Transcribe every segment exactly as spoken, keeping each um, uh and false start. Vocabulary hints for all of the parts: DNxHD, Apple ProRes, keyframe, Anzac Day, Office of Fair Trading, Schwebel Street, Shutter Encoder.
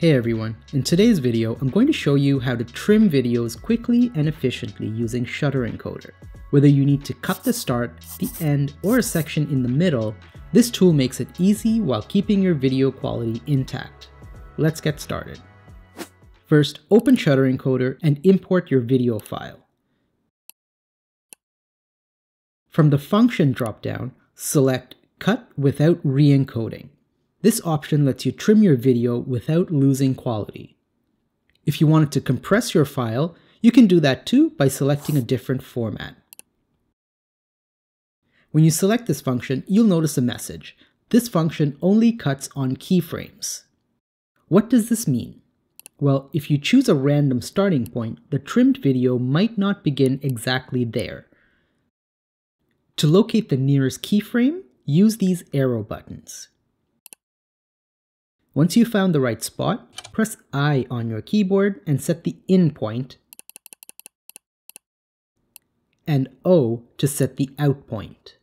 Hey everyone, in today's video I'm going to show you how to trim videos quickly and efficiently using Shutter Encoder. Whether you need to cut the start, the end, or a section in the middle, this tool makes it easy while keeping your video quality intact. Let's get started. First, open Shutter Encoder and import your video file. From the function dropdown, select Cut Without Re-encoding. This option lets you trim your video without losing quality. If you wanted to compress your file, you can do that too by selecting a different format. When you select this function, you'll notice a message. This function only cuts on keyframes. What does this mean? Well, if you choose a random starting point, the trimmed video might not begin exactly there. To locate the nearest keyframe, use these arrow buttons. Once you've found the right spot, press I on your keyboard and set the in point and O to set the out point.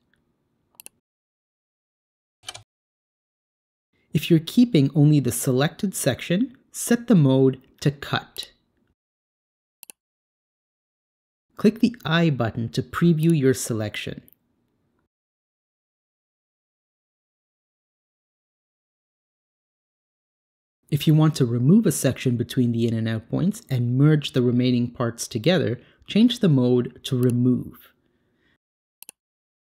If you're keeping only the selected section, set the mode to cut. Click the I button to preview your selection. If you want to remove a section between the in and out points and merge the remaining parts together, change the mode to remove.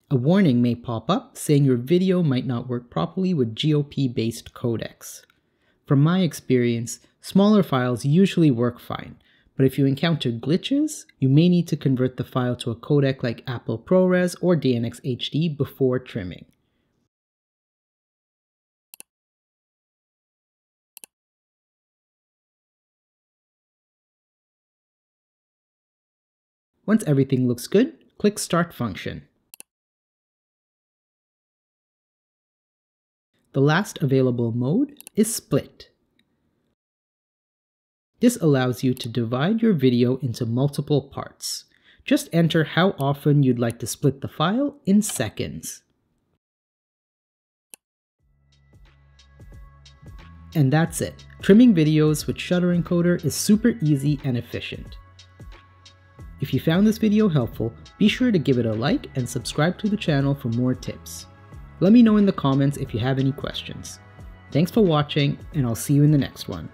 A warning may pop up saying your video might not work properly with G O P-based codecs. From my experience, smaller files usually work fine, but if you encounter glitches, you may need to convert the file to a codec like Apple ProRes or D N x H D before trimming. Once everything looks good, click Start Function. The last available mode is Split. This allows you to divide your video into multiple parts. Just enter how often you'd like to split the file in seconds. And that's it. Trimming videos with Shutter Encoder is super easy and efficient. If you found this video helpful, be sure to give it a like and subscribe to the channel for more tips. Let me know in the comments if you have any questions. Thanks for watching, and I'll see you in the next one.